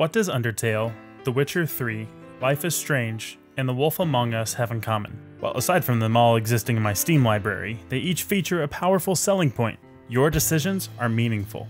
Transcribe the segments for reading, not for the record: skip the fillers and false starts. What does Undertale, The Witcher 3, Life is Strange, and The Wolf Among Us have in common? Well, aside from them all existing in my Steam library, they each feature a powerful selling point. Your decisions are meaningful.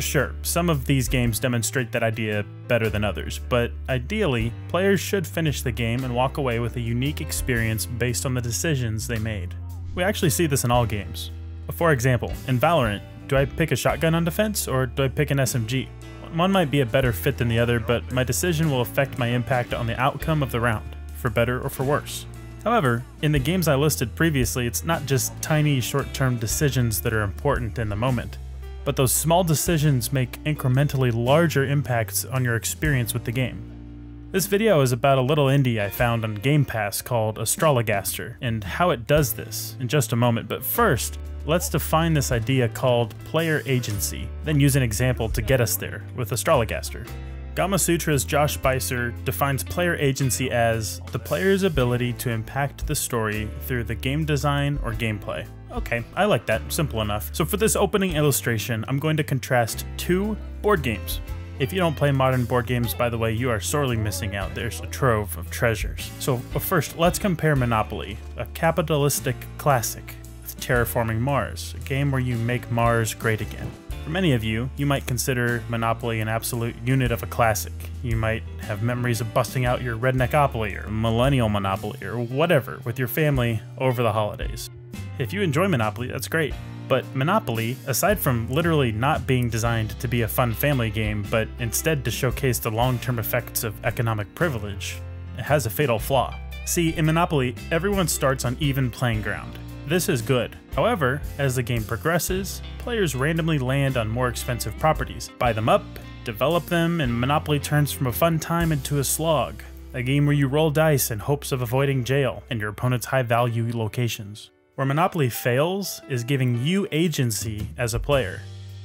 Sure, some of these games demonstrate that idea better than others, but ideally, players should finish the game and walk away with a unique experience based on the decisions they made. We actually see this in all games. For example, in Valorant, do I pick a shotgun on defense or do I pick an SMG? One might be a better fit than the other, but my decision will affect my impact on the outcome of the round, for better or for worse. However, in the games I listed previously, it's not just tiny short-term decisions that are important in the moment, but those small decisions make incrementally larger impacts on your experience with the game. This video is about a little indie I found on Game Pass called Astrologaster and how it does this in just a moment, but first, let's define this idea called player agency, then use an example to get us there with Astrologaster. Gamasutra's Josh Beiser defines player agency as the player's ability to impact the story through the game design or gameplay. Okay, I like that, simple enough. So for this opening illustration, I'm going to contrast two board games. If you don't play modern board games, by the way, you are sorely missing out. There's a trove of treasures. So first, let's compare Monopoly, a capitalistic classic, with Terraforming Mars, a game where you make Mars great again. For many of you, you might consider Monopoly an absolute unit of a classic. You might have memories of busting out your redneckopoly or millennial Monopoly or whatever with your family over the holidays. If you enjoy Monopoly, that's great. But Monopoly, aside from literally not being designed to be a fun family game, but instead to showcase the long-term effects of economic privilege, it has a fatal flaw. See, in Monopoly, everyone starts on even playing ground. This is good. However, as the game progresses, players randomly land on more expensive properties, buy them up, develop them, and Monopoly turns from a fun time into a slog, a game where you roll dice in hopes of avoiding jail and your opponent's high-value locations. Where Monopoly fails is giving you agency as a player.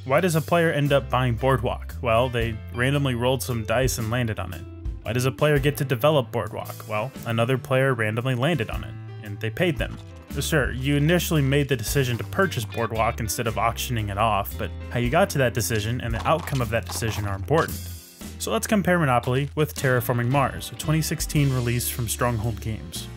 Why does a player end up buying Boardwalk? Well, they randomly rolled some dice and landed on it. Why does a player get to develop Boardwalk? Well, another player randomly landed on it, and they paid them. Sure, you initially made the decision to purchase Boardwalk instead of auctioning it off, but how you got to that decision and the outcome of that decision are important. So let's compare Monopoly with Terraforming Mars, a 2016 release from Stronghold Games.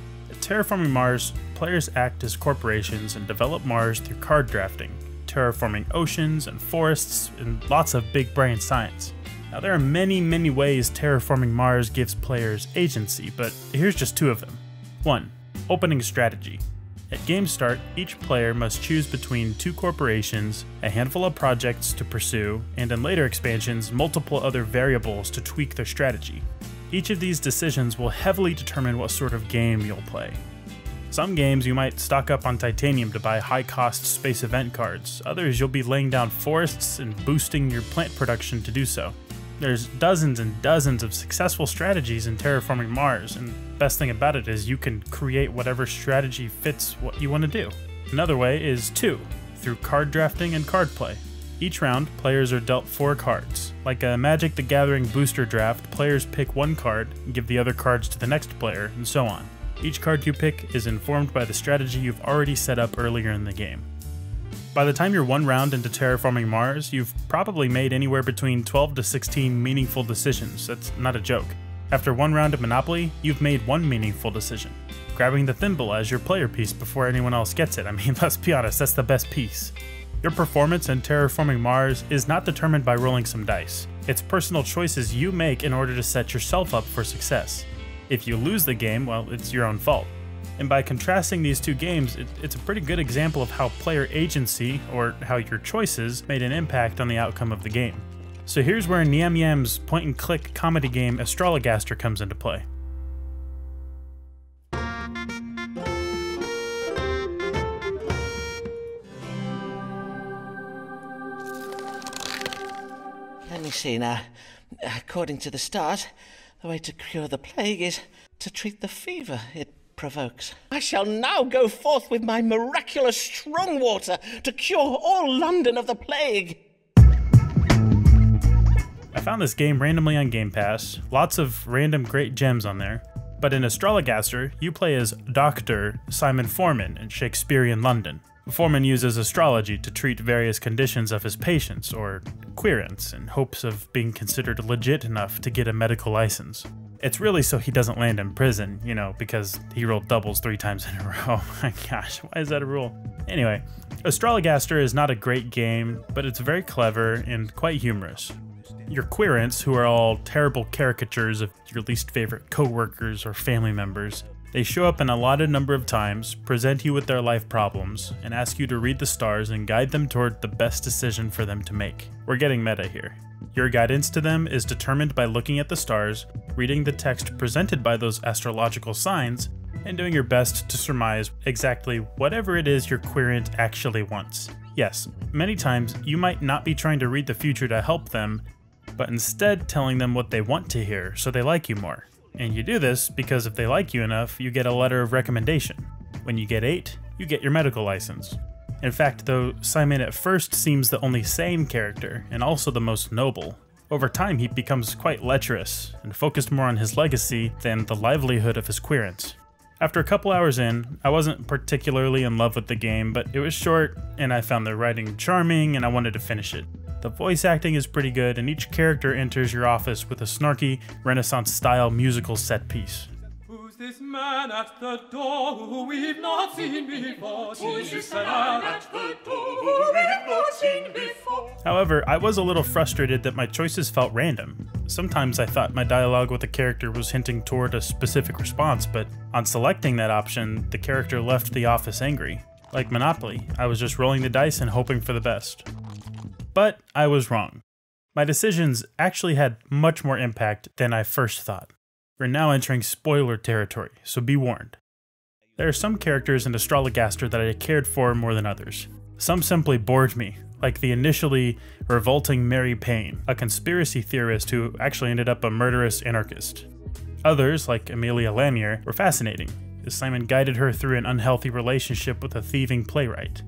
Terraforming Mars, players act as corporations and develop Mars through card drafting, terraforming oceans and forests, and lots of big brain science. Now there are many ways Terraforming Mars gives players agency, but here's just two of them. 1. Opening strategy. At game start, each player must choose between two corporations, a handful of projects to pursue, and in later expansions, multiple other variables to tweak their strategy. Each of these decisions will heavily determine what sort of game you'll play. Some games you might stock up on titanium to buy high-cost space event cards, others you'll be laying down forests and boosting your plant production to do so. There's dozens and dozens of successful strategies in Terraforming Mars, and the best thing about it is you can create whatever strategy fits what you want to do. Another way is 2, through card drafting and card play. Each round, players are dealt 4 cards. Like a Magic: The Gathering booster draft, players pick one card and give the other cards to the next player, and so on. Each card you pick is informed by the strategy you've already set up earlier in the game. By the time you're one round into Terraforming Mars, you've probably made anywhere between 12 to 16 meaningful decisions. That's not a joke. After one round of Monopoly, you've made one meaningful decision. Grabbing the thimble as your player piece before anyone else gets it. I mean, let's be honest, that's the best piece. Your performance in Terraforming Mars is not determined by rolling some dice. It's personal choices you make in order to set yourself up for success. If you lose the game, well, it's your own fault. And by contrasting these two games, it's a pretty good example of how player agency, or how your choices, made an impact on the outcome of the game. So here's where Niam Yam's point-and-click comedy game Astrologaster comes into play. Let me see now. According to the stars, the way to cure the plague is to treat the fever it provokes. I shall now go forth with my miraculous strong water to cure all London of the plague. I found this game randomly on Game Pass. Lots of random great gems on there. But in Astrologaster, you play as Dr. Simon Forman in Shakespearean London. Forman uses astrology to treat various conditions of his patients, or querents, in hopes of being considered legit enough to get a medical license. It's really so he doesn't land in prison, you know, because he rolled doubles 3 times in a row. Oh my gosh, why is that a rule? Anyway, Astrologaster is not a great game, but it's very clever and quite humorous. Your querents, who are all terrible caricatures of your least favorite coworkers or family members, they show up an allotted number of times, present you with their life problems, and ask you to read the stars and guide them toward the best decision for them to make. We're getting meta here. Your guidance to them is determined by looking at the stars, reading the text presented by those astrological signs, and doing your best to surmise exactly whatever it is your querent actually wants. Yes, many times you might not be trying to read the future to help them, but instead telling them what they want to hear so they like you more. And you do this because if they like you enough, you get a letter of recommendation. When you get 8, you get your medical license. In fact, though, Simon at first seems the only sane character, and also the most noble, over time he becomes quite lecherous, and focused more on his legacy than the livelihood of his querents. After a couple hours in, I wasn't particularly in love with the game, but it was short, and I found the writing charming, and I wanted to finish it. The voice acting is pretty good, and each character enters your office with a snarky, Renaissance-style musical set piece. Who's this man at the door who we've not seen before? Who's this man at the door who we've not seen before? However, I was a little frustrated that my choices felt random. Sometimes I thought my dialogue with a character was hinting toward a specific response, but on selecting that option, the character left the office angry. Like Monopoly, I was just rolling the dice and hoping for the best. But I was wrong. My decisions actually had much more impact than I first thought. We're now entering spoiler territory, so be warned. There are some characters in Astrologaster that I cared for more than others. Some simply bored me, like the initially revolting Mary Payne, a conspiracy theorist who actually ended up a murderous anarchist. Others, like Amelia Lanier, were fascinating, as Simon guided her through an unhealthy relationship with a thieving playwright.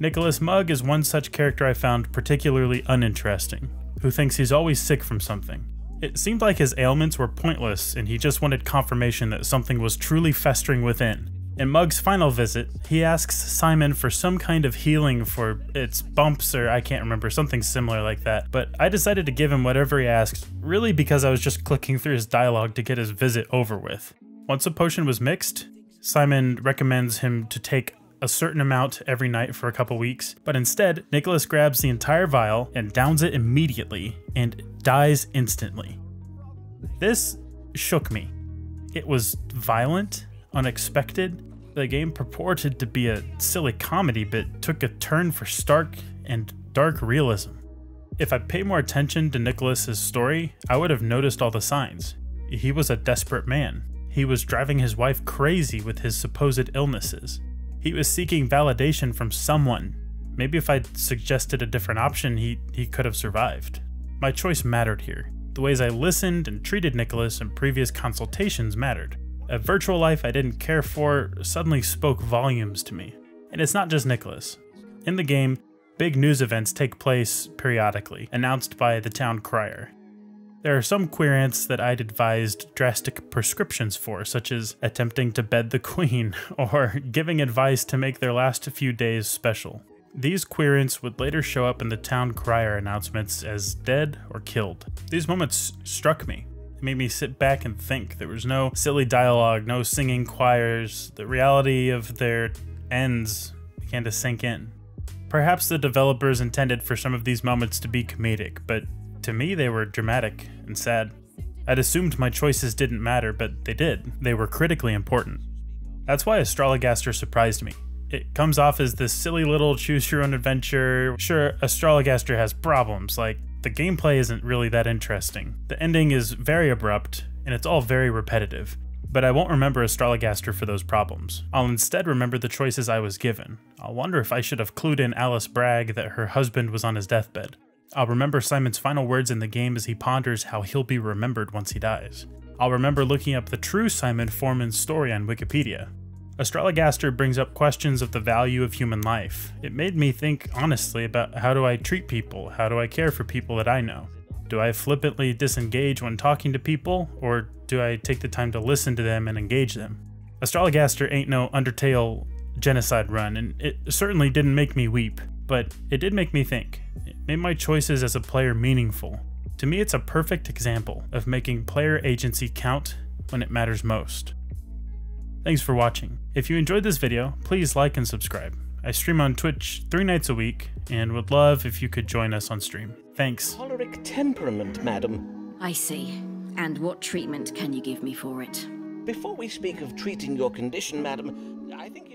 Nicholas Mugg is one such character I found particularly uninteresting, who thinks he's always sick from something. It seemed like his ailments were pointless and he just wanted confirmation that something was truly festering within. In Mugg's final visit, he asks Simon for some kind of healing for its bumps or I can't remember, something similar like that, but I decided to give him whatever he asked, really because I was just clicking through his dialogue to get his visit over with. Once a potion was mixed, Simon recommends him to take a certain amount every night for a couple weeks, but instead, Nicholas grabs the entire vial and downs it immediately and dies instantly. This shook me. It was violent, unexpected. The game purported to be a silly comedy, but took a turn for stark and dark realism. If I paid more attention to Nicholas's story, I would have noticed all the signs. He was a desperate man. He was driving his wife crazy with his supposed illnesses. He was seeking validation from someone. Maybe if I'd suggested a different option, he could have survived. My choice mattered here. The ways I listened and treated Nicholas in previous consultations mattered. A virtual life I didn't care for suddenly spoke volumes to me. And it's not just Nicholas. In the game, big news events take place periodically, announced by the town crier. There are some querents that I'd advised drastic prescriptions for, such as attempting to bed the queen, or giving advice to make their last few days special. These querents would later show up in the town crier announcements as dead or killed. These moments struck me. It made me sit back and think. There was no silly dialogue, no singing choirs. The reality of their ends began to sink in. Perhaps the developers intended for some of these moments to be comedic, but to me, they were dramatic and sad. I'd assumed my choices didn't matter, but they did. They were critically important. That's why Astrologaster surprised me. It comes off as this silly little choose-your-own-adventure. Sure, Astrologaster has problems, like the gameplay isn't really that interesting. The ending is very abrupt, and it's all very repetitive. But I won't remember Astrologaster for those problems. I'll instead remember the choices I was given. I'll wonder if I should have clued in Alice Bragg that her husband was on his deathbed. I'll remember Simon's final words in the game as he ponders how he'll be remembered once he dies. I'll remember looking up the true Simon Forman's story on Wikipedia. Astrologaster brings up questions of the value of human life. It made me think honestly about how do I treat people, how do I care for people that I know? Do I flippantly disengage when talking to people, or do I take the time to listen to them and engage them? Astrologaster ain't no Undertale genocide run, and it certainly didn't make me weep, but it did make me think. It made my choices as a player meaningful. To me, it's a perfect example of making player agency count when it matters most. Thanks for watching. If you enjoyed this video, please like and subscribe. I stream on Twitch 3 nights a week and would love if you could join us on stream. Thanks. Choleric temperament, madam. I see. And what treatment can you give me for it? Before we speak of treating your condition, madam, I think